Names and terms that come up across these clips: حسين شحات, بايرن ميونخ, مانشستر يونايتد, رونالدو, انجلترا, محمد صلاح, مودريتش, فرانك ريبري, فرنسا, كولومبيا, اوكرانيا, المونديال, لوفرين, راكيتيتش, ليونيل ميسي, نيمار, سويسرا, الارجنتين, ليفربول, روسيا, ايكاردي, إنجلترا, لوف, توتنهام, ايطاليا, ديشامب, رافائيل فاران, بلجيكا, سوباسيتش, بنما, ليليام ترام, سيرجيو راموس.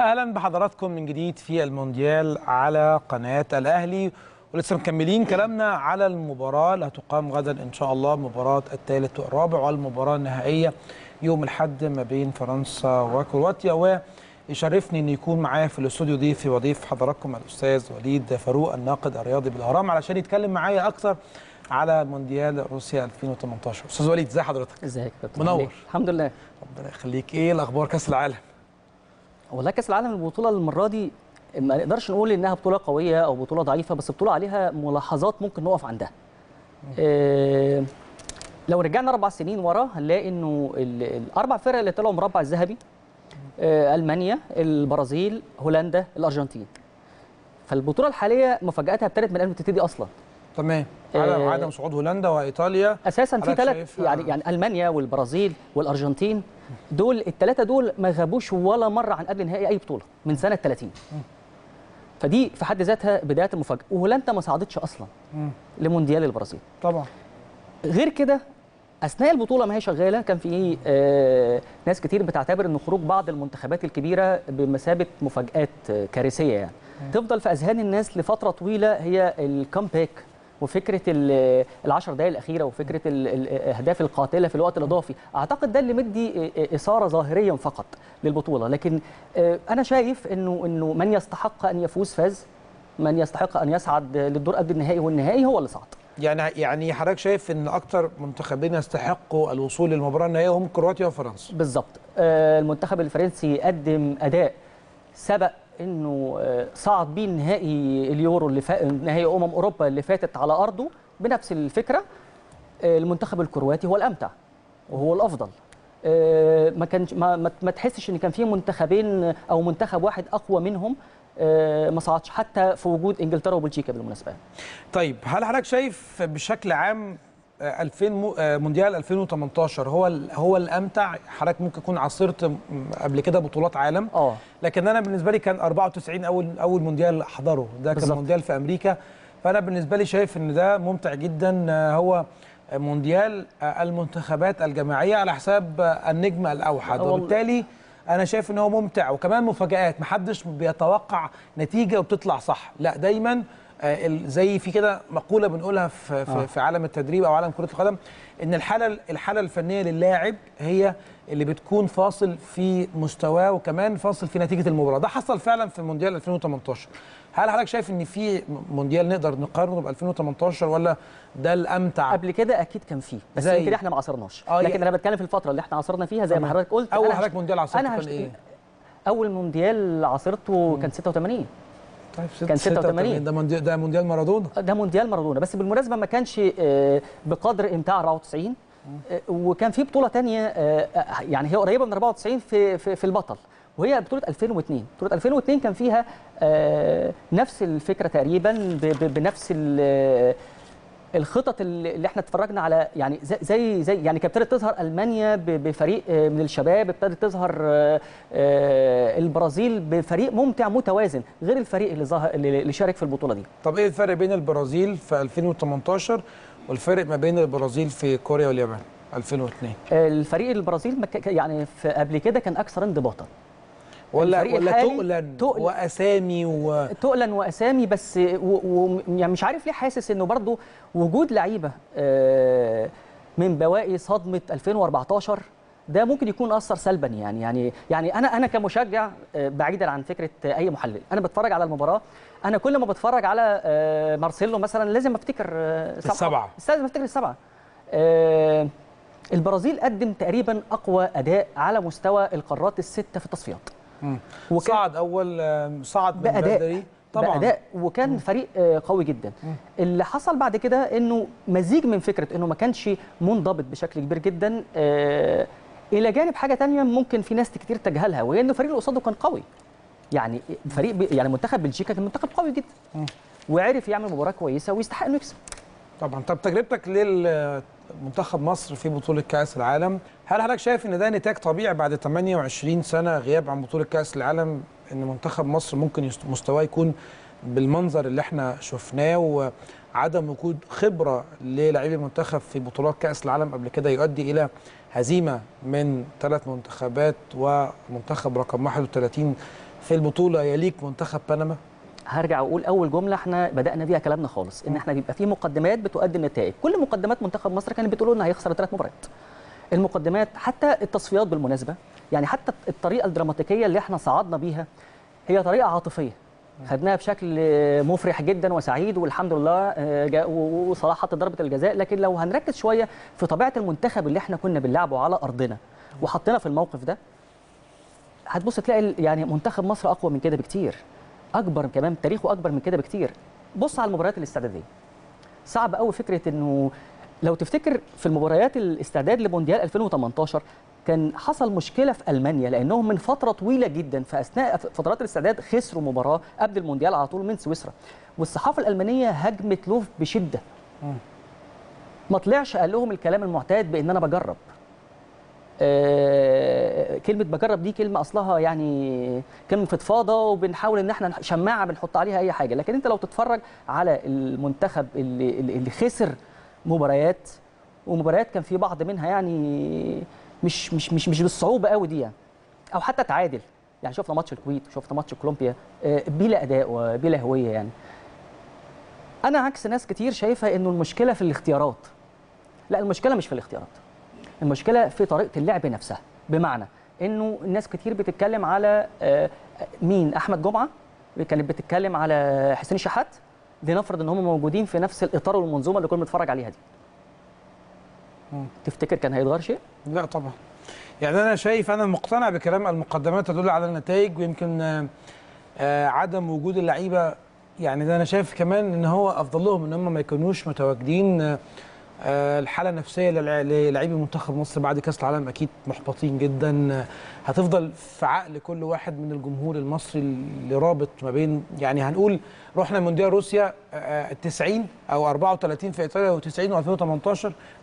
اهلا بحضراتكم من جديد في المونديال على قناه الاهلي، ولسه مكملين كلامنا على المباراه اللي هتقام غدا ان شاء الله، مباراه الثالث والرابع والمباراه النهائيه يوم الاحد ما بين فرنسا وكرواتيا. ويشرفني ان يكون معايا في الاستوديو ضيفي وضيف حضراتكم الاستاذ وليد فاروق الناقد الرياضي بالاهرام علشان يتكلم معايا اكثر على مونديال روسيا 2018. استاذ وليد، ازي حضرتك؟ ازيك يا كابتن؟ منور. الحمد لله، ربنا يخليك. ايه الاخبار كاس العالم؟ والله كاس العالم البطوله المره دي ما نقدرش نقول انها بطوله قويه او بطوله ضعيفه، بس بطوله عليها ملاحظات ممكن نقف عندها. لو رجعنا 4 سنين ورا هنلاقي انه ال4 فرق اللي طلعوا مربع الذهبي المانيا، البرازيل، هولندا، الارجنتين. فالبطوله الحاليه مفاجاتها ابتدت من قبل ما تبتدي اصلا. تمام. عدم صعود هولندا وايطاليا اساسا في 3 يعني المانيا والبرازيل والارجنتين، دول الثلاثه دول ما غابوش ولا مره عن قبل نهائي اي بطوله من سنه 30. فدي في حد ذاتها بدايه المفاجاه، وهولندا ما صعدتش اصلا لمونديال البرازيل. طبعا غير كده اثناء البطوله ما هي شغاله كان في ناس كتير بتعتبر ان خروج بعض المنتخبات الكبيره بمثابه مفاجات كارثيه يعني تفضل في اذهان الناس لفتره طويله، هي الكامباك وفكره ال10 دقائق الاخيره وفكره الاهداف القاتله في الوقت الاضافي. اعتقد ده اللي مدي اثاره ظاهريا فقط للبطوله، لكن انا شايف انه من يستحق ان يفوز فاز، من يستحق ان يصعد للدور قبل النهائي والنهائي هو اللي صعد. يعني حضرتك شايف ان اكتر منتخبين يستحقوا الوصول للمباراه النهائيه هم كرواتيا وفرنسا؟ بالظبط. المنتخب الفرنسي قدم اداء سبق انه صعد بيه نهائي اليورو اللي نهائي اوروبا اللي فاتت على ارضه بنفس الفكره. المنتخب الكرواتي هو الامتع وهو الافضل، ما كانش ما تحسش ان كان في منتخبين او منتخب واحد اقوى منهم ما صعدش، حتى في وجود انجلترا وبلجيكا بالمناسبه. طيب هل حضرتك شايف بشكل عام 2000 مونديال 2018 هو الامتع؟ حضرتك ممكن تكون عاصرت قبل كده بطولات عالم، لكن انا بالنسبه لي كان 94 اول مونديال احضره، ده كان مونديال في امريكا، فانا بالنسبه لي شايف ان ده ممتع جدا، هو مونديال المنتخبات الجماعيه على حساب النجم الاوحد، وبالتالي انا شايف ان هو ممتع وكمان مفاجآت، محدش بيتوقع نتيجه وبتطلع صح، لا دايما زي في كده مقوله بنقولها في عالم التدريب او عالم كره القدم، ان الحاله الفنيه للاعب هي اللي بتكون فاصل في مستواه وكمان فاصل في نتيجه المباراه. ده حصل فعلا في مونديال 2018. هل حضرتك شايف ان في مونديال نقدر نقارنه ب 2018 ولا ده الامتع؟ قبل كده اكيد كان فيه، بس يمكن احنا ما عاصرناش، لكن انا بتكلم في الفتره اللي احنا عاصرنا فيها زي ما حضرتك قلت. اول حضرتك مونديال عاصرته كان ايه؟ اول مونديال عاصرته كان 86. كان 86 ده مونديال مارادونا. ده مونديال مارادونا، بس بالمناسبه ما كانش بقدر امتاع 94، وكان في بطوله ثانيه يعني هي قريبه من 94 في البطل، وهي بطوله 2002. بطوله 2002 كان فيها نفس الفكره تقريبا بنفس الخطط اللي احنا اتفرجنا على، يعني زي يعني كانت ابتدت تظهر المانيا بفريق من الشباب، ابتدت تظهر البرازيل بفريق ممتع متوازن غير الفريق اللي شارك في البطوله دي. طب ايه الفرق بين البرازيل في 2018 والفرق ما بين البرازيل في كوريا واليابان 2002؟ الفريق البرازيل يعني قبل كده كان اكثر انضباطا، ولا تقلن واسامي تقلن واسامي بس، يعني مش عارف ليه حاسس انه برضو وجود لعيبه من بواقي صدمه 2014 ده ممكن يكون اثر سلبا. يعني انا كمشجع بعيدا عن فكره اي محلل، انا بتفرج على المباراه، انا كل ما بتفرج على مارسيلو مثلا لازم افتكر السبعه، لازم افتكر السبعه. البرازيل قدم تقريبا اقوى اداء على مستوى القارات ال6 في التصفيات. صعد صعد من بدري طبعا بأداء، وكان فريق قوي جدا. اللي حصل بعد كده انه مزيج من فكره انه ما كانش منضبط بشكل كبير جدا، الى جانب حاجه ثانيه ممكن في ناس كتير تجهلها، وهي ان الفريق اللي قصاده كان قوي. يعني فريق يعني منتخب بلجيكا كان منتخب قوي جدا، وعرف يعمل مباراه كويسه ويستحق انه يكسب طبعا. طب تجربتك منتخب مصر في بطولة كأس العالم، هل حضرتك شايف ان ده نتاج طبيعي بعد 28 سنة غياب عن بطولة كأس العالم، ان منتخب مصر ممكن مستواه يكون بالمنظر اللي احنا شفناه، وعدم وجود خبرة للاعبي المنتخب في بطولات كأس العالم قبل كده يؤدي الى هزيمة من 3 منتخبات ومنتخب رقم 31 في البطوله يليق منتخب بنما؟ هرجع واقول اول جمله احنا بدانا بيها كلامنا خالص، ان احنا بيبقى في مقدمات بتقدم نتائج. كل مقدمات منتخب مصر كانت بتقول لنا هيخسر 3 مباريات. المقدمات حتى التصفيات بالمناسبه، يعني حتى الطريقه الدراماتيكيه اللي احنا صعدنا بيها هي طريقه عاطفيه، خدناها بشكل مفرح جدا وسعيد والحمد لله، وصلاح حط ضربه الجزاء. لكن لو هنركز شويه في طبيعه المنتخب اللي احنا كنا بنلعبه على ارضنا وحطينا في الموقف ده، هتبص تلاقي يعني منتخب مصر اقوى من كده بكتير، اكبر كمان، تاريخه اكبر من كده بكتير. بص على المباريات الاستعداديه، صعب قوي فكره انه لو تفتكر في المباريات الاستعداد لمونديال 2018 كان حصل مشكله في المانيا، لانهم من فتره طويله جدا في اثناء فترات الاستعداد خسروا مباراه قبل المونديال على طول من سويسرا، والصحافه الالمانيه هجمت لوف بشده. ما طلعش قال لهم الكلام المعتاد بان انا بجرب. كلمه بجرب دي كلمه اصلها يعني كلمه فضفاضه، وبنحاول ان احنا شماعه بنحط عليها اي حاجه، لكن انت لو تتفرج على المنتخب اللي خسر مباريات، ومباريات كان في بعض منها يعني مش بالصعوبه قوي دي يعني، او حتى تعادل، يعني شفنا ماتش الكويت وشفنا ماتش كولومبيا بلا اداء وبلا هويه. يعني انا عكس ناس كتير شايفه انه المشكله في الاختيارات. لا، المشكله مش في الاختيارات، المشكله في طريقه اللعب نفسها. بمعنى انه الناس كتير بتتكلم على مين، احمد جمعه كانت بتتكلم على حسين شحات، لنفرض ان هم موجودين في نفس الاطار والمنظومه اللي كنا بنتفرج عليها دي. تفتكر كان هيتغير شيء؟ لا طبعا. يعني انا شايف، انا مقتنع بكلام المقدمات تدل على النتائج، ويمكن عدم وجود اللعيبه، يعني ده انا شايف كمان ان هو افضل لهم ان هم ما يكونوش متواجدين. الحاله النفسيه للاعبي منتخب مصر بعد كاس العالم اكيد محبطين جدا، هتفضل في عقل كل واحد من الجمهور المصري اللي رابط ما بين، يعني هنقول رحنا مونديال روسيا 90 او 34 في ايطاليا و90 و2018،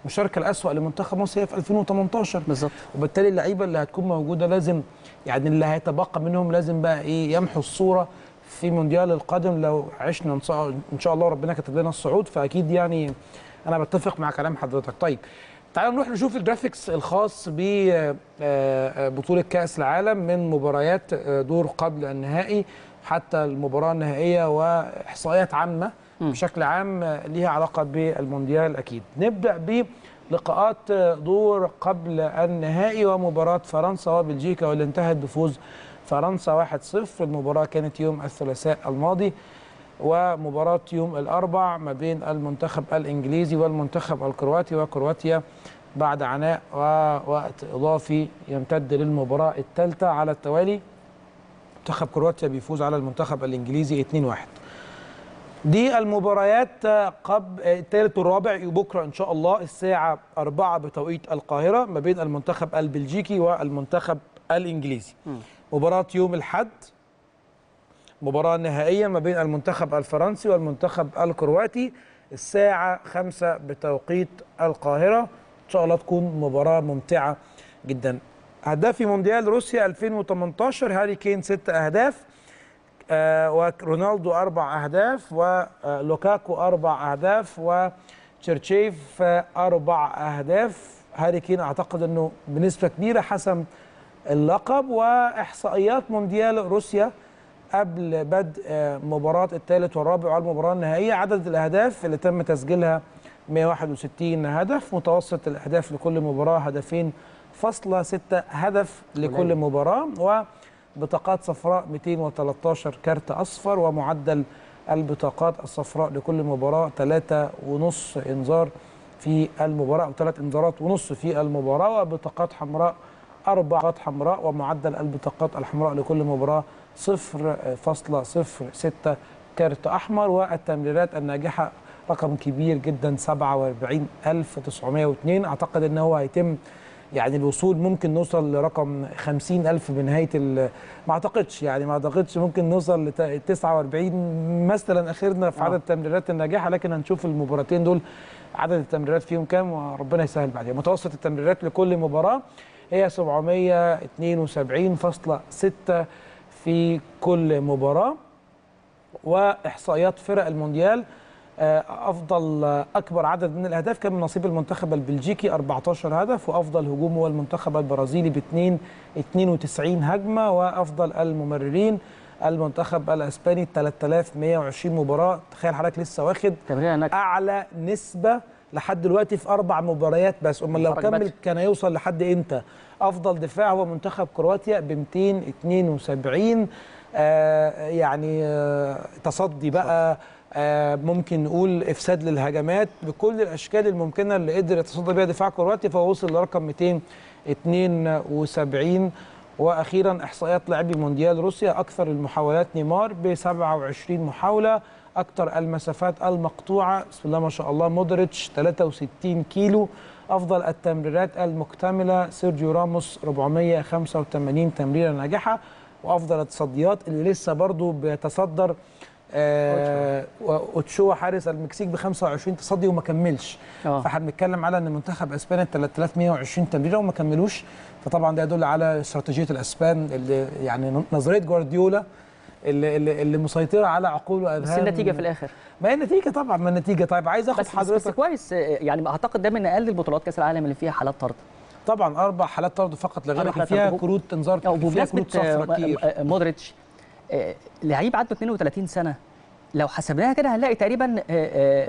المشاركه الاسوأ لمنتخب مصر هي في 2018 بالظبط. وبالتالي اللعيبه اللي هتكون موجوده لازم، يعني اللي هيتبقى منهم لازم بقى ايه، يمحوا الصوره في مونديال القادم لو عشنا ان شاء الله، ربنا كتب لنا الصعود. فاكيد يعني أنا بتفق مع كلام حضرتك. طيب تعالوا نروح نشوف الجرافيكس الخاص ببطولة كأس العالم من مباريات دور قبل النهائي حتى المباراة النهائية، وإحصائيات عامة بشكل عام ليها علاقة بالمونديال. أكيد نبدأ بلقاءات دور قبل النهائي ومباراة فرنسا وبلجيكا، واللي انتهت بفوز فرنسا 1-0. المباراة كانت يوم الثلاثاء الماضي. ومباراة يوم الأربع ما بين المنتخب الإنجليزي والمنتخب الكرواتي، وكرواتيا بعد عناء ووقت إضافي يمتد للمباراة الثالثة على التوالي، منتخب كرواتيا بيفوز على المنتخب الإنجليزي 2-1. دي المباريات قبل الثالث والرابع بكرة إن شاء الله الساعة 4 بتوقيت القاهرة ما بين المنتخب البلجيكي والمنتخب الإنجليزي. مباراة يوم الأحد مباراة نهائية ما بين المنتخب الفرنسي والمنتخب الكرواتي الساعة 5 بتوقيت القاهرة. إن شاء الله تكون مباراة ممتعة جدا. هداف مونديال روسيا 2018 هاري كين 6 أهداف، ورونالدو 4 أهداف، ولوكاكو 4 أهداف، وتشيرشيف 4 أهداف. هاري كين أعتقد أنه بنسبة كبيرة حسم اللقب. وإحصائيات مونديال روسيا قبل بدء مباراة الثالث والرابع والمباراة النهائية، عدد الأهداف اللي تم تسجيلها 161 هدف، متوسط الأهداف لكل مباراة 2.6 هدف لكل مباراة، وبطاقات صفراء 213 كارت أصفر، ومعدل البطاقات الصفراء لكل مباراة 3.5 إنذار في المباراة، أو 3 إنذارات ونص في المباراة، وبطاقات حمراء 4 بطاقات حمراء، ومعدل البطاقات الحمراء لكل مباراة 0.06 كارت أحمر. والتمريرات الناجحة رقم كبير جدا 47,902. أعتقد أنه هو هيتم يعني الوصول، ممكن نوصل لرقم 50,000 بنهاية ما أعتقدش، يعني ما أعتقدش ممكن نوصل ل 49 مثلا أخيرنا في عدد التمريرات الناجحة، لكن هنشوف المباراتين دول عدد التمريرات فيهم كام وربنا يسهل بعدها. متوسط التمريرات لكل مباراة هي 772.6 في كل مباراة. وإحصائيات فرق المونديال افضل اكبر عدد من الاهداف كان من نصيب المنتخب البلجيكي 14 هدف، وافضل هجوم هو المنتخب البرازيلي ب 92 هجمه، وافضل الممررين المنتخب الاسباني 3120 مباراه. تخيل حضرتك لسه واخد اعلى نسبه لحد دلوقتي في 4 مباريات بس، امال لو كمل كان هيوصل لحد امتى؟ افضل دفاع هو منتخب كرواتيا ب 272 تصدي بقى، ممكن نقول افساد للهجمات بكل الاشكال الممكنه اللي قدر يتصدى بيها دفاع كرواتيا، فهو وصل لرقم 272. واخيرا احصائيات لاعبي مونديال روسيا، اكثر المحاولات نيمار ب 27 محاوله، اكثر المسافات المقطوعه بسم الله ما شاء الله مودريتش 63 كيلو، افضل التمريرات المكتمله سيرجيو راموس 485 تمريره ناجحه، وافضل التصديات اللي لسه برضو بيتصدر اوتشوا حارس المكسيك ب 25 تصدي وما كملش. فاحنا بنتكلم على ان منتخب اسبانيا 3120 تمريره وما كملوش، فطبعا ده يدل على استراتيجيه الاسبان اللي يعني نظريه جوارديولا اللي مسيطره على عقول واذهان. بس النتيجه في الاخر، ما هي النتيجه طبعا، ما النتيجه. طيب عايز اخد حضرتك بس كويس، يعني اعتقد ده من اقل البطولات كاس العالم اللي فيها حالات طرد. طبعا 4 حالات طرد فقط لا غير، اللي فيها كروت انذار وفيها كروت صفراء كتير. مودريتش لعيب عنده 32 سنه، لو حسبناها كده هنلاقي تقريبا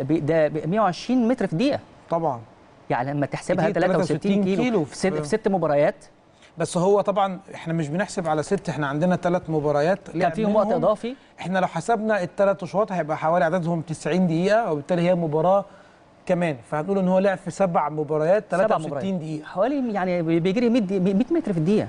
ده 120 متر في دقيقه. طبعا يعني لما تحسبها 63 كيلو في 6 مباريات. بس هو طبعا احنا مش بنحسب على 6، احنا عندنا 3 مباريات كان فيهم وقت اضافي. احنا لو حسبنا ال3 اشواط هيبقى حوالي عددهم 90 دقيقه، وبالتالي هي مباراه كمان، فهنقول ان هو لعب في 7 مباريات 63 دقيقه، حوالي يعني بيجري 100 متر في الدقيقه،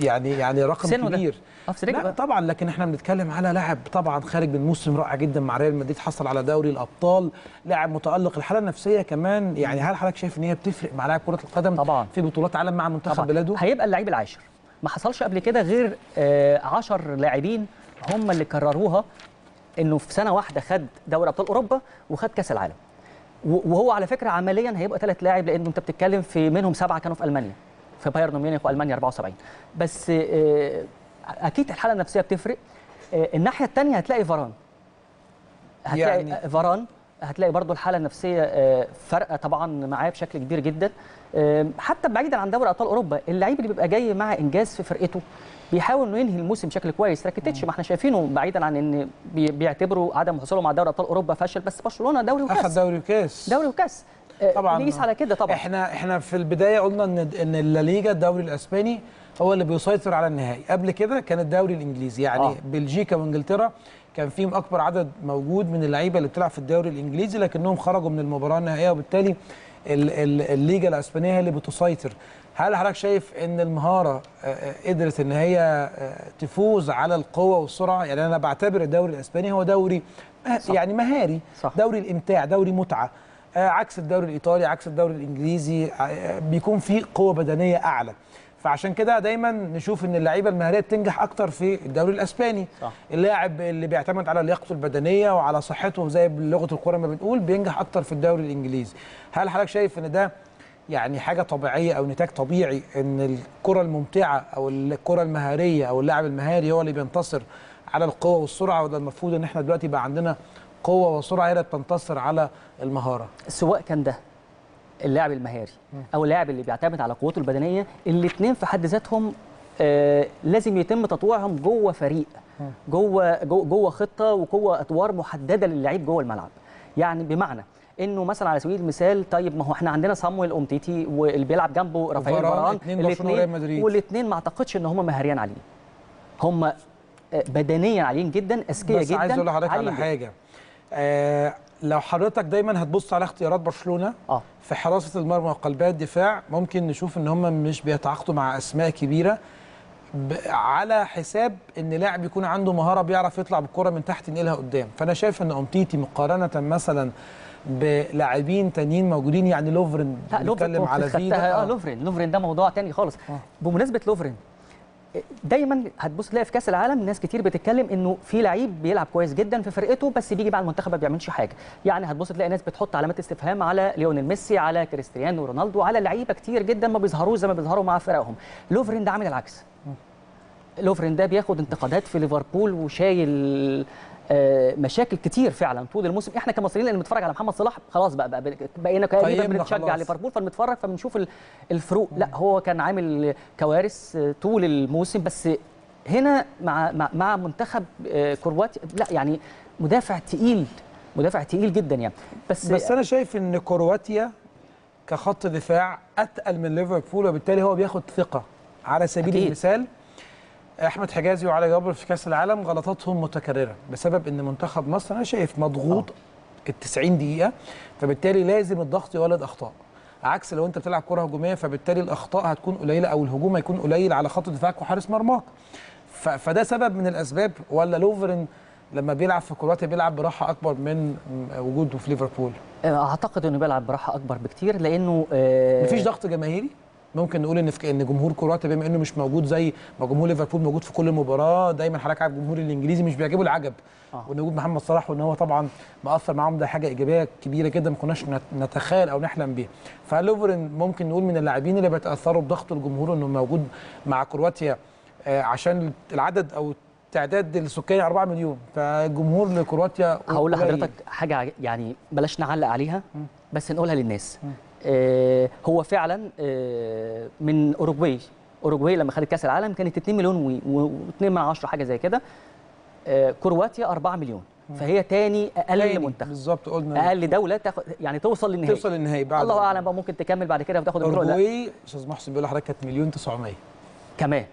يعني رقم كبير. لا طبعا، لكن احنا بنتكلم على لاعب طبعا خارج من موسم رائع جدا مع ريال مدريد، حصل على دوري الابطال، لاعب متالق، الحاله النفسيه كمان. يعني هل حضرتك شايف ان هي بتفرق مع لاعب كره القدم طبعا في بطولات عالم مع منتخب طبعًا بلاده؟ هيبقى اللعيب العاشر، ما حصلش قبل كده غير 10 لاعبين هم اللي كرروها، انه في سنه واحده خد دوري ابطال اوروبا وخد كاس العالم. وهو على فكره عمليا هيبقى 3 لاعب، لانه انت بتتكلم في منهم 7 كانوا في المانيا، في بايرن ميونخ والمانيا 74 بس. اكيد الحاله النفسيه بتفرق. الناحيه الثانيه هتلاقي فاران، هتلاقي برضو الحاله النفسيه فرقه طبعا معاه بشكل كبير جدا. حتى بعيدا عن دوري ابطال اوروبا، اللعيب اللي بيبقى جاي مع انجاز في فرقته بيحاول انه ينهي الموسم بشكل كويس. راكيتيتش ما احنا شايفينه، بعيدا عن ان بيعتبروا عدم حصولهم على دوري ابطال اوروبا فشل، بس برشلونه دوري وكاس، اخذ دوري وكاس طبعا. نقيس على كده طبعا، احنا في البدايه قلنا ان الليغا الدوري الاسباني هو اللي بيسيطر على النهائي. قبل كده كان الدوري الانجليزي، يعني بلجيكا وانجلترا كان فيهم اكبر عدد موجود من اللعيبه اللي بتلعب في الدوري الانجليزي، لكنهم خرجوا من المباراه النهائيه، وبالتالي الليجا الاسبانيه هي اللي بتسيطر. هل حضرتك شايف ان المهاره قدرت ان هي تفوز على القوه والسرعه؟ يعني انا بعتبر الدوري الاسباني هو دوري يعني مهاري، دوري الامتاع، دوري متعه، عكس الدوري الايطالي، عكس الدوري الانجليزي، بيكون فيه قوه بدنيه اعلى. فعشان كده دايما نشوف ان اللعيبه المهاريه بتنجح اكتر في الدوري الاسباني. اللاعب اللي بيعتمد على لياقته البدنيه وعلى صحته زي بلغه الكوره ما بنقول بينجح اكتر في الدوري الانجليزي. هل حضرتك شايف ان ده يعني حاجه طبيعيه او نتاج طبيعي، ان الكره الممتعه او الكره المهاريه او اللاعب المهاري هو اللي بينتصر على القوه والسرعه، ولا المفروض ان احنا دلوقتي بقى عندنا قوه وسرعه هي اللي بتنتصر على المهاره؟ سواء كان ده اللاعب المهاري او اللاعب اللي بيعتمد على قوته البدنيه، الاثنين في حد ذاتهم لازم يتم تطويعهم جوه فريق، جوه خطه، وجوه ادوار محدده للعيب جوه الملعب. يعني بمعنى انه مثلا على سبيل المثال، طيب ما هو احنا عندنا صامويل اومتيتي واللي بيلعب جنبه رافائيل فاران، الاثنين ما اعتقدش ان هم مهاريين عاليين، هم بدنيا عاليين جدا، اذكياء جدا. بس عايز اقول لحضرتك على حاجه، لو حضرتك دايما هتبص على اختيارات برشلونه في حراسه المرمى وقلبي الدفاع، ممكن نشوف ان هم مش بيتعاقدوا مع اسماء كبيره على حساب ان لاعب يكون عنده مهاره بيعرف يطلع بالكره من تحت ينقلها قدام. فانا شايف ان اومتيتي مقارنه مثلا بلاعبين تانيين موجودين، يعني لوفرين، بنتكلم على فيدا. لوفرين ده موضوع تاني خالص. بمناسبه لوفرين، دايما هتبص تلاقي في كاس العالم ناس كتير بتتكلم انه في لعيب بيلعب كويس جدا في فرقته بس بيجي مع المنتخب ما بيعملش حاجه. يعني هتبص تلاقي ناس بتحط علامات استفهام على ليونيل ميسي، على كريستيانو رونالدو، على لعيبه كتير جدا ما بيظهروش زي ما بيظهروا مع فرقهم. لوفرين ده عامل العكس، لوفرين ده بياخد انتقادات في ليفربول وشايل مشاكل كتير فعلا طول الموسم. احنا كمصريين اللي بنتفرج على محمد صلاح خلاص بقى بقينا تقريبا بنشجع ليفربول، فبنتفرج فبنشوف الفروق. لا هو كان عامل كوارث طول الموسم، بس هنا مع منتخب كرواتيا لا يعني مدافع تقيل، مدافع تقيل جدا يعني. بس انا شايف ان كرواتيا كخط دفاع اتقل من ليفربول، وبالتالي هو بياخد ثقه. على سبيل أكيد. المثال احمد حجازي وعلي جبر في كاس العالم غلطاتهم متكرره بسبب ان منتخب مصر انا شايف مضغوط ال 90 دقيقه، فبالتالي لازم الضغط يولد اخطاء، عكس لو انت بتلعب كره هجوميه فبالتالي الاخطاء هتكون قليله او الهجوم هيكون قليل على خط دفاعك وحارس مرماك. فده سبب من الاسباب. ولا لوفرين لما بيلعب في كرواتيا بيلعب براحه اكبر من وجوده في ليفربول؟ اعتقد انه بيلعب براحه اكبر بكتير لانه مفيش ضغط جماهيري. ممكن نقول ان جمهور كرواتيا بما انه مش موجود زي ما جمهور ليفربول موجود في كل مباراه، دايما حضرتك عارف الجمهور الانجليزي مش بيعجبه العجب وان وجود محمد صلاح وان هو طبعا مأثر معاهم ده حاجه ايجابيه كبيره جدا ما كناش نتخيل او نحلم بيها. فلوفرين ممكن نقول من اللاعبين اللي بيتاثروا بضغط الجمهور انه موجود مع كرواتيا عشان العدد او تعداد السكاني 4 مليون، فالجمهور لكرواتيا. هقول لحضرتك حاجه يعني بلاش نعلق عليها بس نقولها للناس. هو فعلا من اوروجواي لما خدت كاس العالم كانت 2 مليون و2.2 حاجه زي كده، كرواتيا 4 مليون، فهي تاني اقل منتخب بالظبط قلنا اقل دوله تاخد يعني توصل للنهائي بعد الله اعلم بقى ممكن تكمل بعد كده وتاخد البطوله. اوروجواي استاذ محسن بيقول لحضرتك كانت 1,900,000 كمان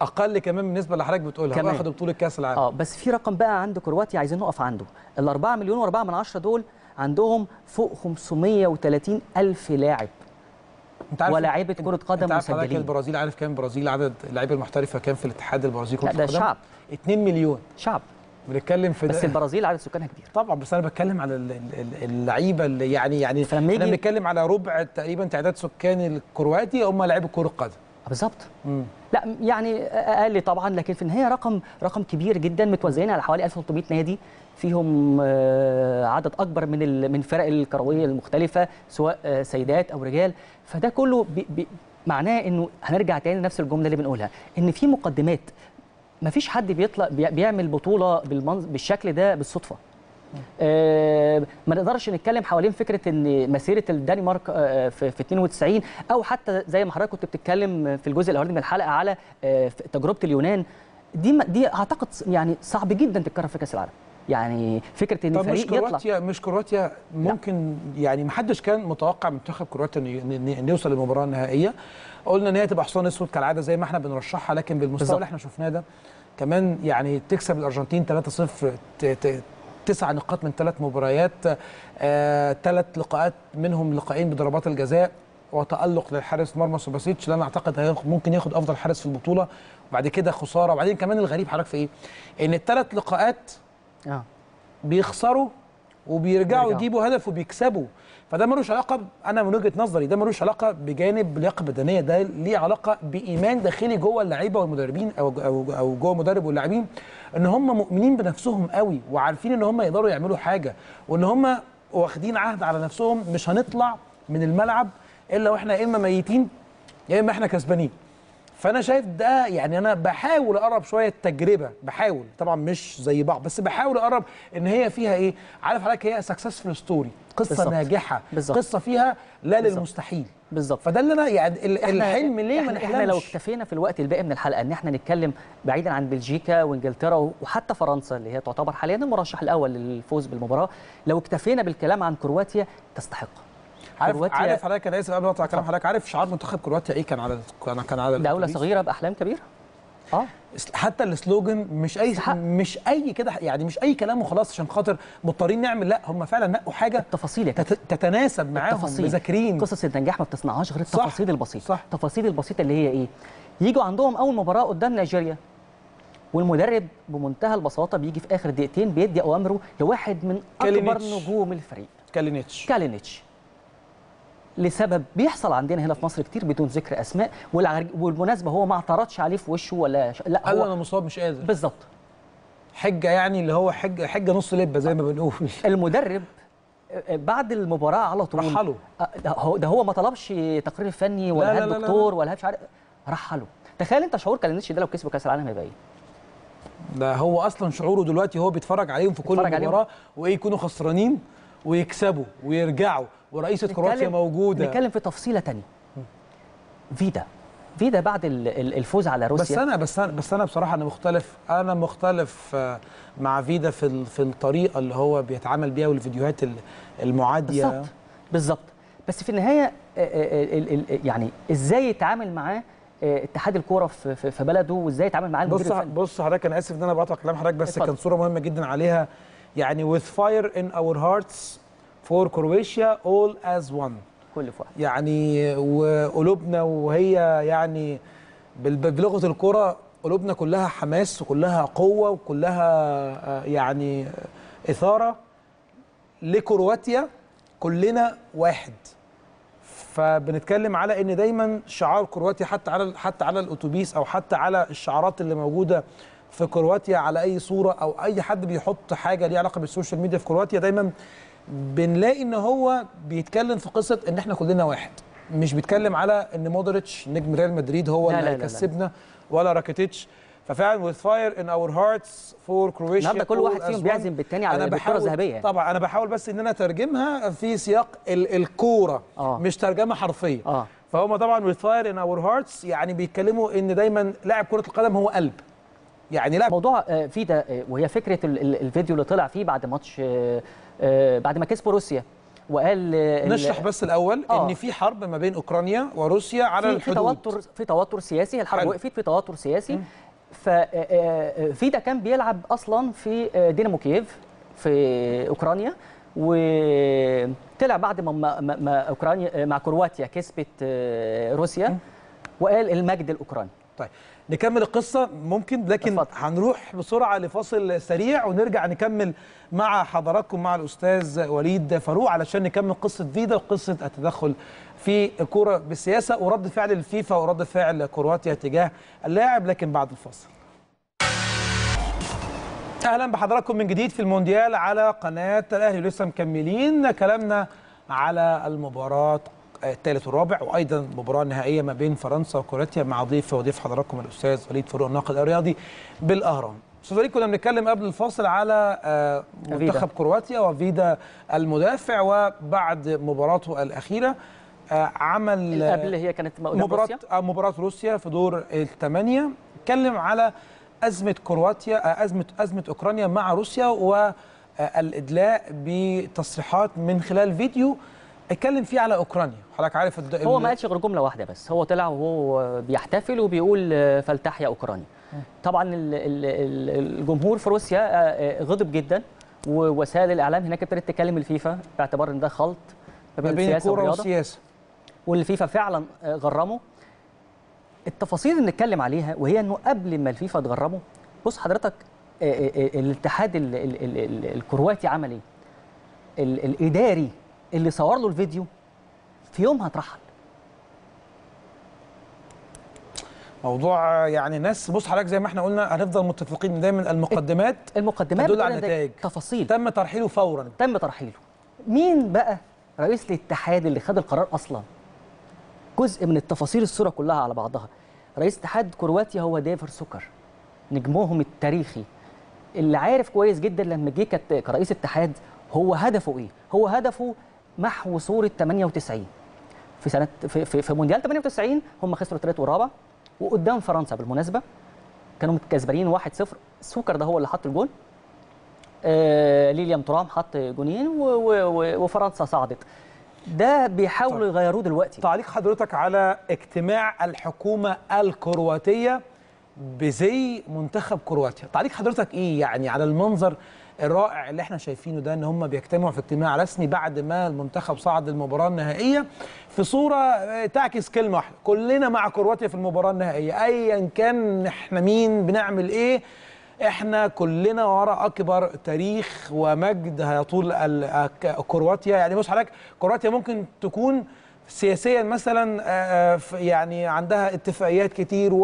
اقل كمان بالنسبه اللي حضرتك بتقولها واخد بطوله كاس العالم. بس في رقم بقى عند كرواتيا عايزين نقف عنده، ال 4 مليون و4 دول عندهم فوق 530,000 لاعب ولاعيبه كره قدم مسجلين. البرازيل عارف كام البرازيل عدد اللاعيبه المحترفه كام في الاتحاد البرازيلي كره القدم؟ ده شعب 2 مليون شعب بنتكلم في ده. بس البرازيل عدد سكانها كبير طبعا، بس انا بتكلم على اللعيبه اللي يعني احنا بنتكلم على ربع تقريبا تعداد سكان الكرواتي هم لاعيبه كره القدم بالظبط. لا يعني اقل طبعا، لكن في النهايه رقم كبير جدا متوزعين على حوالي 1300 نادي فيهم عدد اكبر من فرق الكرويه المختلفه سواء سيدات او رجال. فده كله معناه انه هنرجع تاني لنفس الجمله اللي بنقولها ان في مقدمات، مفيش حد بيطلع بيعمل بطوله بالشكل ده بالصدفه. ما نقدرش نتكلم حوالين فكره ان مسيره الدنمارك في 92 او حتى زي ما حضرتك كنت بتتكلم في الجزء الاولاني من الحلقه على تجربه اليونان دي اعتقد يعني صعب جدا تتكرر في كاس العالم. يعني فكره ان الفريق يطلع مش كرواتيا ممكن لا. يعني ما حدش كان متوقع منتخب كرواتيا ان يوصل للمباراه النهائيه، قلنا ان هي تبقى حصان اسود كالعاده زي ما احنا بنرشحها، لكن بالمستوى اللي احنا شفناه ده كمان يعني تكسب الارجنتين 3-0 9 نقاط من 3 مباريات، 3 لقاءات منهم لقاءين بضربات الجزاء وتألق للحارس مرمى سوباسيتش اللي انا اعتقد ممكن ياخد افضل حارس في البطوله، وبعد كده خساره. وبعدين كمان الغريب حضرتك في ايه؟ ان الثلاث لقاءات بيخسروا وبيرجعوا يجيبوا هدف وبيكسبوا، فده ملوش علاقه انا من وجهه نظري ده ملوش علاقه بجانب لياقه بدنيه، ده ليه علاقه بايمان داخلي جوه اللعيبه والمدربين او جوه المدرب واللاعبين ان هم مؤمنين بنفسهم قوي وعارفين ان هم يقدروا يعملوا حاجه وان هم واخدين عهد على نفسهم مش هنطلع من الملعب الا واحنا يا اما ميتين يا اما احنا كسبانين. فانا شايف ده يعني انا بحاول اقرب شويه التجربه، بحاول طبعا مش زي بعض بس بحاول اقرب ان هي فيها ايه عارف حضرتك، هي سكسسفل ستوري، قصه بالزبط. ناجحه بالزبط. قصه فيها لا بالزبط. للمستحيل بالظبط. فده اللي انا يعني الحلم ليه ما نحلمش. احنا لو اكتفينا في الوقت الباقي من الحلقه ان احنا نتكلم بعيدا عن بلجيكا وانجلترا وحتى فرنسا اللي هي تعتبر حاليا المرشح الاول للفوز بالمباراه، لو اكتفينا بالكلام عن كرواتيا تستحق. عارف حضرتك انا اسف قبل ما اقطع كلام حضرتك، عارف شعار منتخب كرواتيا ايه؟ كان على دوله صغيره باحلام كبيره. حتى السلوجن مش اي كده يعني مش اي كلام وخلاص عشان خاطر مضطرين نعمل، لا هم فعلا نقوا حاجه التفاصيل تتناسب معاهم مذاكرين. قصص النجاح ما بتصنعهاش غير التفاصيل البسيطه. التفاصيل البسيطه اللي هي ايه؟ يجوا عندهم اول مباراه قدام نيجيريا والمدرب بمنتهى البساطه بيجي في اخر دقيقتين بيدي اوامره لواحد من اكبر نجوم الفريق كالينيتش لسبب بيحصل عندنا هنا في مصر كتير بدون ذكر اسماء، والمناسبه هو ما اعترضش عليه في وشه ولا لا قال له انا مصاب مش قادر بالظبط حجه يعني اللي هو حجه نص لبه زي ما بنقول. المدرب بعد المباراه على طول رحله، ده هو ما طلبش تقرير فني ولا دكتور ولا مش عارف، رحله تخيل انت شعور كالينيتش ده لو كسب كاس العالم هيبقى ايه؟ ده هو اصلا شعوره دلوقتي هو بيتفرج عليهم في كل مباراه وايه يكونوا خسرانين ويكسبوا ويرجعوا ورئيسه كرواتيا موجوده. نتكلم في تفصيله ثانيه. فيدا بعد الفوز على روسيا. بس انا بصراحه انا مختلف مع فيدا في الطريقه اللي هو بيتعامل بيها والفيديوهات المعاديه. بالظبط بس في النهايه يعني ازاي يتعامل معاه اتحاد الكوره في بلده وازاي يتعامل معاه المدير الفني. بص حضرتك انا اسف ان انا بقطع كلام حضرتك بس كان صوره مهمه جدا عليها يعني with fire in our hearts for Croatia all as one. كل فؤاد يعني وقلوبنا وهي يعني بلغه الكره قلوبنا كلها حماس وكلها قوه وكلها يعني اثاره لكرواتيا كلنا واحد. فبنتكلم على ان دايما شعار كرواتيا حتى على الاتوبيس او حتى على الشعارات اللي موجوده في كرواتيا على اي صوره او اي حد بيحط حاجه ليها علاقه بالسوشيال ميديا في كرواتيا دايما بنلاقي ان هو بيتكلم في قصه ان احنا كلنا واحد. مش بيتكلم على ان مودريتش نجم ريال مدريد هو اللي هيكسبنا ولا راكيتيتش. ففعلا with fire in our hearts for Croatia النهارده كل واحد فيهم بيعزم بالتاني على الكره الذهبيه. طبعا انا بحاول بس ان انا اترجمها في سياق الكوره مش ترجمه حرفيه. فهم طبعا with fire in our hearts يعني بيتكلموا ان دايما لاعب كره القدم هو قلب. يعني لا موضوع فيدا وهي فكره الفيديو اللي طلع فيه بعد ماتش بعد ما كسبوا روسيا وقال نشرح بس الاول ان في حرب ما بين اوكرانيا وروسيا على الحدود. في توتر سياسي. الحرب وقفت في توتر سياسي. ففيدا كان بيلعب اصلا في دينامو كييف في اوكرانيا وطلع بعد ما اوكرانيا مع كرواتيا كسبت روسيا وقال المجد الاوكراني. طيب نكمل القصة ممكن لكن هنروح بسرعة لفاصل سريع ونرجع نكمل مع حضراتكم مع الأستاذ وليد فاروق علشان نكمل قصة فيدا وقصة التدخل في الكورة بالسياسة ورد فعل الفيفا ورد فعل كرواتيا تجاه اللاعب لكن بعد الفاصل. أهلا بحضراتكم من جديد في المونديال على قناة الأهلي ولسه مكملين كلامنا على المباراة الثالث والرابع وايضا مباراه نهائيه ما بين فرنسا وكرواتيا مع وضيف حضراتكم الاستاذ وليد فاروق الناقد الرياضي بالاهرام. استاذ وليد كنا بنتكلم قبل الفاصل على منتخب كرواتيا وفيدا المدافع وبعد مباراته الاخيره عمل قبل هي كانت مباراه روسيا في دور الثمانيه. اتكلم على ازمه كرواتيا ازمه اوكرانيا مع روسيا والادلاء بتصريحات من خلال فيديو اتكلم فيه على اوكرانيا. حضرتك عارف هو ما قالش غير جمله واحده بس هو طلع وهو بيحتفل وبيقول فلتح يا اوكرانيا. طبعا الجمهور في روسيا غضب جدا ووسائل الاعلام هناك ابتدت تكلم الفيفا باعتبار ان ده خلط ما بين السياسه والرياضه والفيفا فعلا غرمه. التفاصيل اللي نتكلم عليها وهي انه قبل ما الفيفا تغرمه بص حضرتك الاتحاد الكرواتي عمل ايه؟ الاداري اللي صور له الفيديو في يومها اترحل. موضوع يعني ناس بص حضرتك زي ما احنا قلنا هنفضل متفقين دايما المقدمات تدل على نتائج تفاصيل. تم ترحيله فورا. مين بقى رئيس الاتحاد اللي خد القرار اصلا؟ جزء من التفاصيل الصوره كلها على بعضها. رئيس اتحاد كرواتيا هو ديفر سوكر نجمهم التاريخي اللي عارف كويس جدا لما جه كرئيس اتحاد هو هدفه ايه؟ هو هدفه محو صوره 98 في سنه في مونديال 98 هم خسروا الثالث والرابع وقدام فرنسا بالمناسبه كانوا متكسبانين 1-0 سوكر ده هو اللي حط الجون. ليليام ترام حط جونين وفرنسا صعدت. ده بيحاولوا يغيروه دلوقتي. تعليق حضرتك على اجتماع الحكومه الكرواتيه بزي منتخب كرواتيا، تعليق حضرتك ايه يعني على المنظر الرائع اللي احنا شايفينه ده ان هم بيجتمعوا في اجتماع رسمي بعد ما المنتخب صعد المباراه النهائيه في صوره تعكس كلمه واحده كلنا مع كرواتيا في المباراه النهائيه ايا كان احنا مين بنعمل ايه احنا كلنا ورا اكبر تاريخ ومجد هيطول كرواتيا. يعني بص حضرتك كرواتيا ممكن تكون سياسيا مثلا يعني عندها اتفاقيات كتير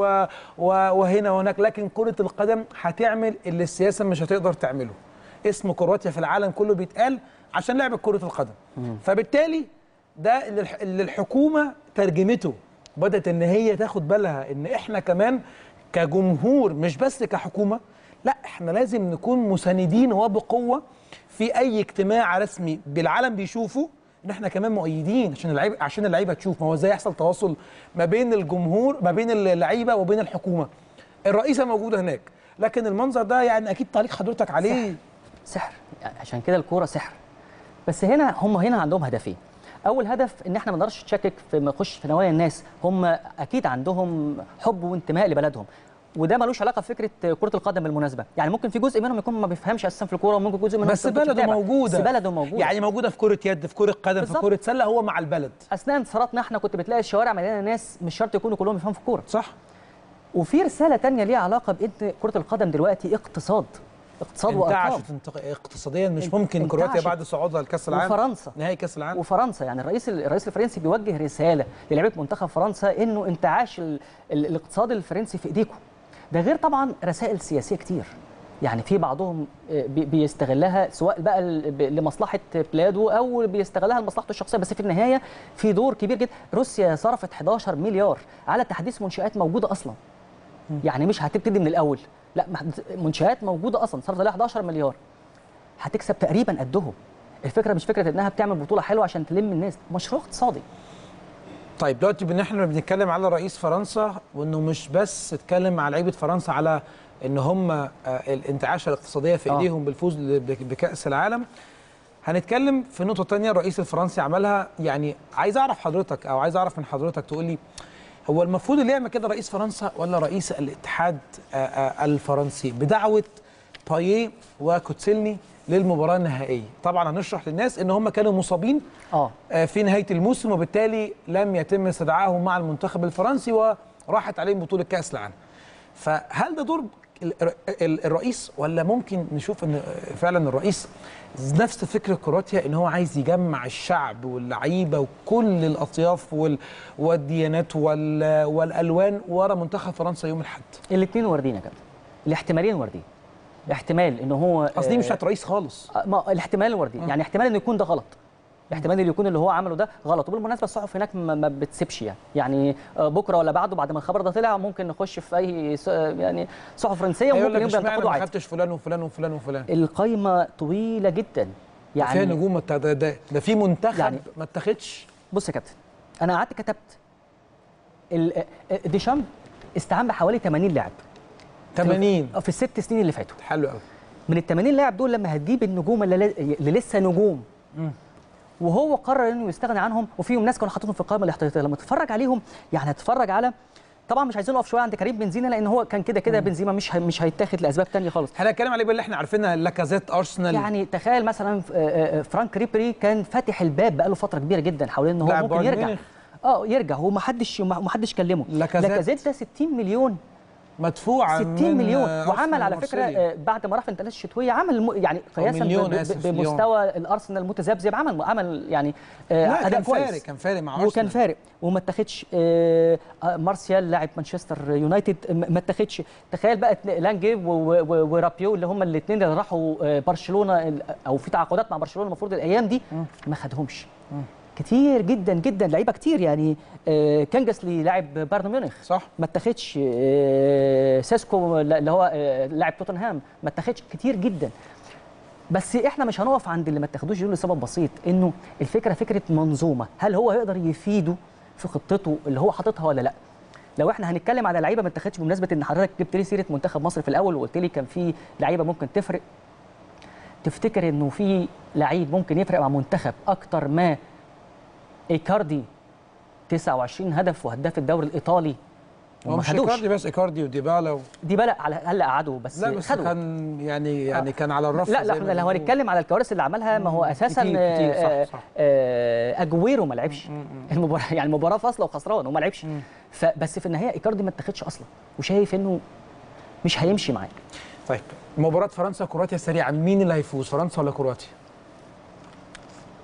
وهنا وهناك لكن كره القدم هتعمل اللي السياسه مش هتقدر تعمله. اسم كرواتيا في العالم كله بيتقال عشان لعبة كرة القدم. فبالتالي ده اللي الحكومة ترجمته بدأت ان هي تاخد بالها ان احنا كمان كجمهور مش بس كحكومة، لا احنا لازم نكون مساندين وبقوة في اي اجتماع رسمي بالعالم بيشوفه ان احنا كمان مؤيدين، عشان اللعيبة تشوف. ما هو ازاي يحصل تواصل ما بين الجمهور ما بين اللعيبة وبين الحكومة؟ الرئيسة موجودة هناك، لكن المنظر ده يعني اكيد تعليق حضرتك عليه سحر. عشان كده الكورة سحر. بس هنا هم هنا عندهم هدفين. اول هدف ان احنا ما نقدرش نشكك في ما يخش في نوايا الناس، هم اكيد عندهم حب وانتماء لبلدهم، وده ملوش علاقه بفكره كره القدم بالمناسبه. يعني ممكن في جزء منهم يكون ما بيفهمش اساسا في الكوره، وممكن جزء منهم بس بلده موجوده، يعني موجوده في كره يد، في كره قدم، في كره سله، هو مع البلد. اثناء انتصاراتنا احنا كنت بتلاقي الشوارع مليانه ناس مش شرط يكونوا كلهم بيفهموا في الكوره، صح. وفي رساله ثانيه ليها علاقه بان كره القدم دلوقتي اقتصاد وارقام. اقتصاديا مش ممكن كرواتيا بعد صعودها لكاس العالم وفرنسا نهائي كاس العالم وفرنسا، يعني الرئيس الفرنسي بيوجه رساله للاعيبه منتخب فرنسا انه انتعاش الاقتصاد الفرنسي في ايديكم. ده غير طبعا رسائل سياسيه كتير، يعني في بعضهم بيستغلها سواء بقى لمصلحه بلاده او بيستغلها لمصلحته الشخصيه، بس في النهايه في دور كبير جدا. روسيا صرفت 11 مليار على تحديث منشآت موجوده اصلا، يعني مش هتبتدي من الاول، لا منشآت موجوده اصلا صرفت عليها 11 مليار هتكسب تقريبا قدهم. الفكره مش فكره انها بتعمل بطوله حلوه عشان تلم الناس، مشروع اقتصادي. طيب دلوقتي احنا بنتكلم على رئيس فرنسا وانه مش بس اتكلم على لعيبه فرنسا على ان هم الانتعاشه الاقتصاديه في ايديهم بالفوز بكاس العالم. هنتكلم في نقطه ثانيه الرئيس الفرنسي عملها، يعني عايز اعرف حضرتك او عايز اعرف من حضرتك تقول لي هو المفروض اللي يعمل كده رئيس فرنسا ولا رئيس الاتحاد الفرنسي بدعوه باييه وكوتسيلني للمباراه النهائيه؟ طبعا هنشرح للناس ان هم كانوا مصابين في نهايه الموسم، وبالتالي لم يتم استدعائهم مع المنتخب الفرنسي وراحت عليهم بطوله كاس العالم. فهل ده دور الرئيس ولا ممكن نشوف ان فعلا الرئيس نفس فكره كرواتيا ان هو عايز يجمع الشعب واللعيبه وكل الاطياف والديانات والالوان ورا منتخب فرنسا يوم الاحد؟ الاثنين واردين يا كابتن، الاحتمالين واردين. احتمال ان هو قصدي مش بتاعت رئيس خالص، ما الاحتمال واردين، يعني احتمال انه يكون ده غلط، احتمال اللي يكون اللي هو عمله ده غلط. وبالمناسبه الصحف هناك ما بتسيبش، يعني بكره ولا بعده بعد ما الخبر ده طلع ممكن نخش في اي يعني صحف فرنسيه وممكن يبدا تاخده عادي. ما خدتش فلان وفلان وفلان وفلان، القايمه طويله جدا، يعني فيها نجوم ده في منتخب يعني ما اتخدش. بص يا كابتن انا قعدت كتبت ديشامب استعان بحوالي 80 لاعب 80 في الست سنين اللي فاتوا. حلو قوي. من ال 80 لاعب دول لما هتجيب النجوم اللي لسه نجوم وهو قرر انه يستغني عنهم، وفيهم ناس كانوا حاطينهم في القائمه الاحتياطيه، لما تتفرج عليهم يعني هتتفرج على طبعا مش عايزين نقف شويه عند كريم بنزيما لان هو كان كده بنزيما مش هيتاخد لاسباب ثانيه خالص. هنتكلم عليه باللي احنا عارفينها لاكازيت ارسنال، يعني تخيل مثلا فرانك ريبري كان فاتح الباب بقاله فتره كبيره جدا حوالين ان هو ممكن يرجع ومحدش كلمه. لاكازيت ده 60 مليون مدفوعه، 60 مليون، وعمل على فكره بعد ما راح في الانتقالات الشتويه عمل يعني قياسا بمستوى الارسنال المتذبذب عمل يعني اداء كويس، كان فارق مع ارسنال وكان فارق وما اتخدش. مارسيال لاعب مانشستر يونايتد ما اتخدش. تخيل بقى لانجي ورابيو اللي هم الاثنين اللي راحوا برشلونه او في تعاقدات مع برشلونه المفروض الايام دي ما خدهمش. كتير جدا جدا لعيبه كتير، يعني كانجسلي لاعب بايرن ميونخ صح ما اتاخدش، سيسكو اللي هو لاعب توتنهام ما اتاخدش، كتير جدا. بس احنا مش هنقف عند اللي ما اتاخدوش دول لسبب بسيط، انه الفكره فكره منظومه، هل هو هيقدر يفيده في خطته اللي هو حاططها ولا لا؟ لو احنا هنتكلم على لعيبه ما اتاخدش، بمناسبه ان حضرتك جبت لي سيره منتخب مصر في الاول وقلت لي كان في لعيبه ممكن تفرق، تفتكر انه في لعيب ممكن يفرق مع منتخب اكتر ما ايكاردي 29 هدف وهداف الدوري الايطالي؟ هو مش ايكاردي بس، ايكاردي وديبالا ديبالا هلا قعدوا بس لا بس خدوا. كان يعني كان على الرف. لا احنا لو هنتكلم على الكوارث اللي عملها ما هو اساسا صح. اجويرو ما لعبش المباراه، يعني المباراه فاصله وخسران وما لعبش، فبس في النهايه ايكاردي ما اتاخدش اصلا وشايف انه مش هيمشي معاه. طيب مباراه فرنسا كرواتيا سريعا، مين اللي هيفوز فرنسا ولا كرواتيا؟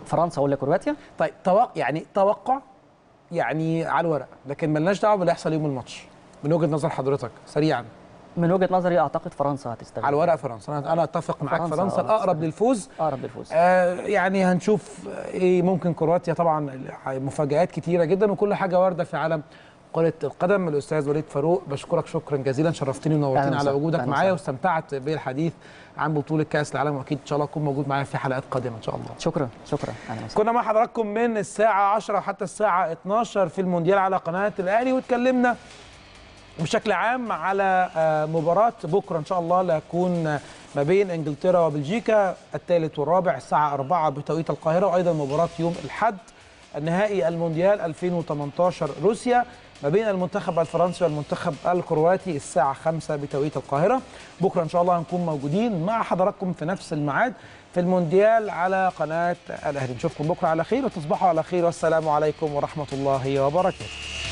فرنسا ولا كرواتيا؟ طيب توقع يعني على الورق، لكن مالناش دعوه باللي هيحصل يوم الماتش. من وجهه نظر حضرتك سريعا. من وجهه نظري اعتقد فرنسا هتستغل. على الورق فرنسا، انا اتفق معاك، فرنسا اقرب للفوز. يعني هنشوف ايه، ممكن كرواتيا طبعا مفاجآت كتيره جدا وكل حاجه وارده في عالم كرة القدم الأستاذ وليد فاروق. بشكرك شكرا جزيلا، شرفتني ونورتني على وجودك معايا، واستمتعت بالحديث عن بطولة كأس العالم، وأكيد إن شاء الله أكون موجود معايا في حلقات قادمة إن شاء الله. شكرا شكرا. كنا مع حضراتكم من الساعة 10 حتى الساعة 12 في المونديال على قناة الأهلي، واتكلمنا بشكل عام على مباراة بكرة إن شاء الله اللي هتكون ما بين إنجلترا وبلجيكا، الثالث والرابع الساعة 4 بتوقيت القاهرة، وأيضا مباراة يوم الأحد النهائي المونديال 2018 روسيا ما بين المنتخب الفرنسي والمنتخب الكرواتي الساعة 5 بتوقيت القاهرة. بكرة إن شاء الله هنكون موجودين مع حضراتكم في نفس الميعاد في المونديال على قناة الأهلي. نشوفكم بكرة على خير، وتصبحوا على خير، والسلام عليكم ورحمة الله وبركاته.